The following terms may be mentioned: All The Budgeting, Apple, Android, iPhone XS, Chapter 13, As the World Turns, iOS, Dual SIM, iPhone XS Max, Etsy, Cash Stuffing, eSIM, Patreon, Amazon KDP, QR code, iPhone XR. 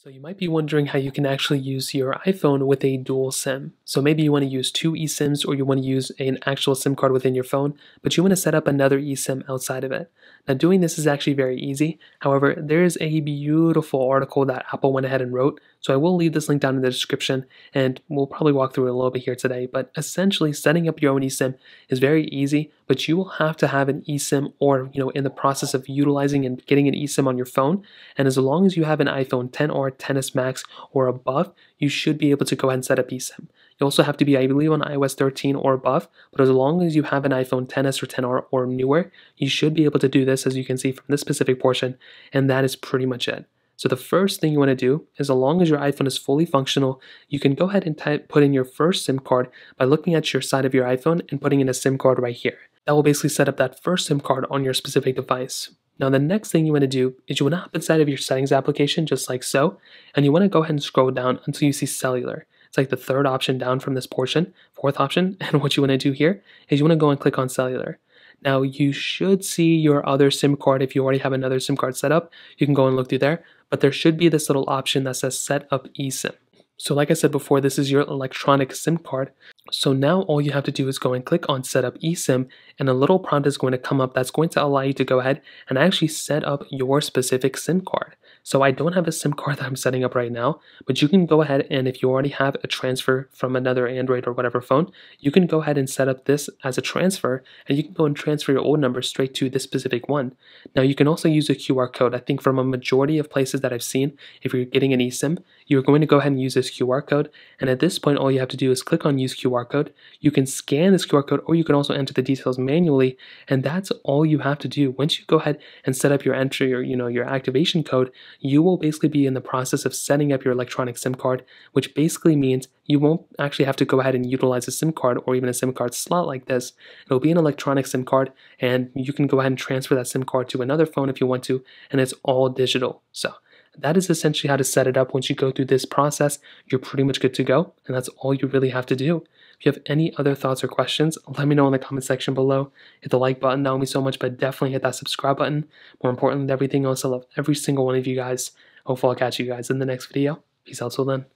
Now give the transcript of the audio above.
So you might be wondering how you can actually use your iPhone with a dual SIM. So maybe you want to use two eSIMs, or you want to use an actual SIM card within your phone, but you want to set up another eSIM outside of it. Now, doing this is actually very easy. However, there is a beautiful article that Apple went ahead and wrote, so I will leave this link down in the description, and we'll probably walk through it a little bit here today. But essentially, setting up your own eSIM is very easy, but you will have to have an eSIM, or in the process of utilizing and getting an eSIM on your phone. And as long as you have an iPhone XR or XS Max or above, you should be able to go ahead and set up eSIM. You also have to be, I believe, on iOS 13 or above, but as long as you have an iPhone XS or XR or newer, you should be able to do this, as you can see from this specific portion, and that is pretty much it. So the first thing you want to do is, as long as your iPhone is fully functional, you can go ahead and put in your first SIM card by looking at your side of your iPhone and putting in a SIM card right here. That will basically set up that first SIM card on your specific device. Now, the next thing you want to do is you want to hop inside of your settings application, just like so, and you want to go ahead and scroll down until you see cellular. It's like the third option down from this portion, fourth option, and what you want to do here is you want to go and click on cellular. Now, you should see your other SIM card. If you already have another SIM card set up, you can go and look through there, but there should be this little option that says set up eSIM. So like I said before, this is your electronic SIM card. So now all you have to do is go and click on set up eSIM, and a little prompt is going to come up that's going to allow you to go ahead and actually set up your specific SIM card. So I don't have a SIM card that I'm setting up right now, but you can go ahead and, if you already have a transfer from another Android or whatever phone, you can go ahead and set up this as a transfer, and you can go and transfer your old number straight to this specific one. Now, you can also use a QR code. I think from a majority of places that I've seen, if you're getting an eSIM, you're going to go ahead and use this QR code, and at this point all you have to do is click on use QR code. You can scan this QR code, or you can also enter the details manually, and that's all you have to do. Once you go ahead and set up your entry, or your activation code, you will basically be in the process of setting up your electronic SIM card, which basically means you won't actually have to go ahead and utilize a SIM card or even a SIM card slot like this. It'll be an electronic SIM card, and you can go ahead and transfer that SIM card to another phone if you want to, and it's all digital. So that is essentially how to set it up. Once you go through this process, you're pretty much good to go, and that's all you really have to do. If you have any other thoughts or questions, let me know in the comment section below. Hit the like button, not only so much, but definitely hit that subscribe button. More importantly than everything else, I love every single one of you guys. Hopefully I'll catch you guys in the next video. Peace out till then.